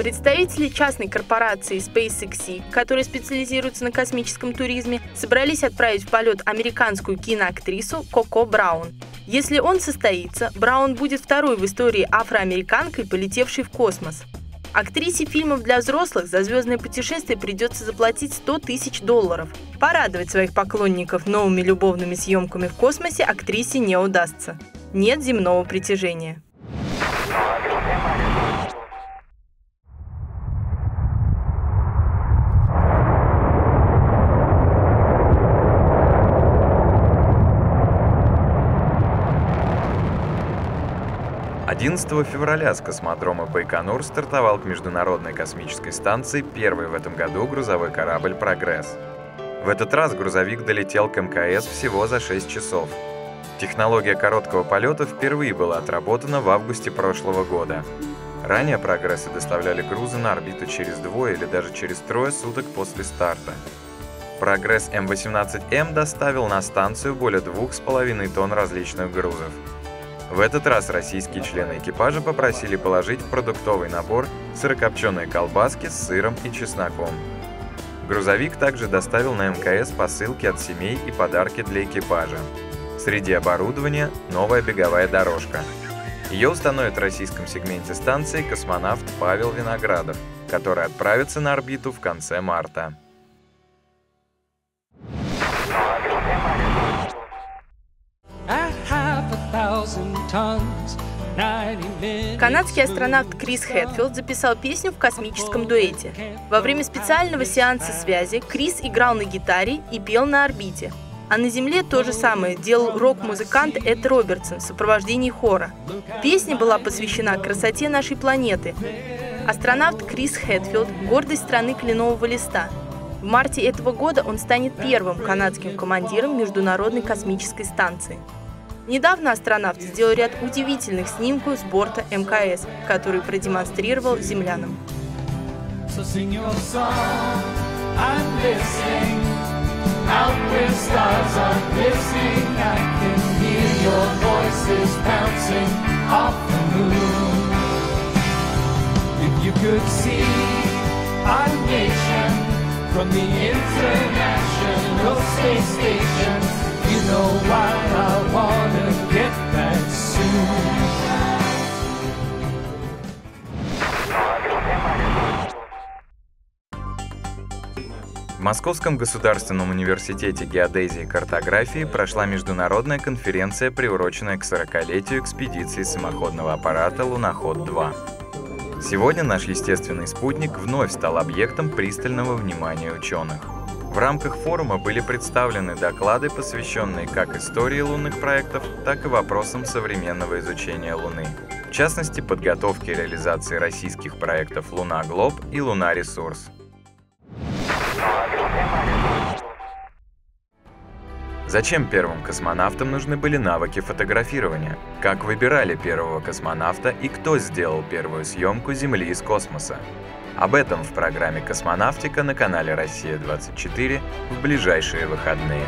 Представители частной корпорации SpaceX, которая специализируется на космическом туризме, собрались отправить в полет американскую киноактрису Коко Браун. Если он состоится, Браун будет второй в истории афроамериканкой, полетевшей в космос. Актрисе фильмов для взрослых за звездное путешествие придется заплатить $100 000. Порадовать своих поклонников новыми любовными съемками в космосе актрисе не удастся. Нет земного притяжения. С 11 февраля с космодрома Байконур стартовал к Международной космической станции первый в этом году грузовой корабль «Прогресс». В этот раз грузовик долетел к МКС всего за 6 часов. Технология короткого полета впервые была отработана в августе прошлого года. Ранее «Прогрессы» доставляли грузы на орбиту через двое или даже через трое суток после старта. «Прогресс М-18М» доставил на станцию более 2,5 тонн различных грузов. В этот раз российские члены экипажа попросили положить в продуктовый набор сырокопченые колбаски с сыром и чесноком. Грузовик также доставил на МКС посылки от семей и подарки для экипажа. Среди оборудования – новая беговая дорожка. Ее установит в российском сегменте станции космонавт Павел Виноградов, который отправится на орбиту в конце марта. Канадский астронавт Крис Хэтфилд записал песню в космическом дуэте. Во время специального сеанса связи Крис играл на гитаре и пел на орбите. А на Земле то же самое делал рок-музыкант Эд Робертсон в сопровождении хора. Песня была посвящена красоте нашей планеты. Астронавт Крис Хэтфилд – гордость страны кленового листа. В марте этого года он станет первым канадским командиром Международной космической станции. Недавно астронавт сделал ряд удивительных снимков с борта МКС, который продемонстрировал землянам. В Московском государственном университете геодезии и картографии прошла международная конференция, приуроченная к 40-летию экспедиции самоходного аппарата «Луноход-2». Сегодня наш естественный спутник вновь стал объектом пристального внимания ученых. В рамках форума были представлены доклады, посвященные как истории лунных проектов, так и вопросам современного изучения Луны. В частности, подготовке и реализации российских проектов «Луна-Глоб» и «Луна-Ресурс». Зачем первым космонавтам нужны были навыки фотографирования? Как выбирали первого космонавта и кто сделал первую съемку Земли из космоса? Об этом в программе «Космонавтика» на канале «Россия-24» в ближайшие выходные.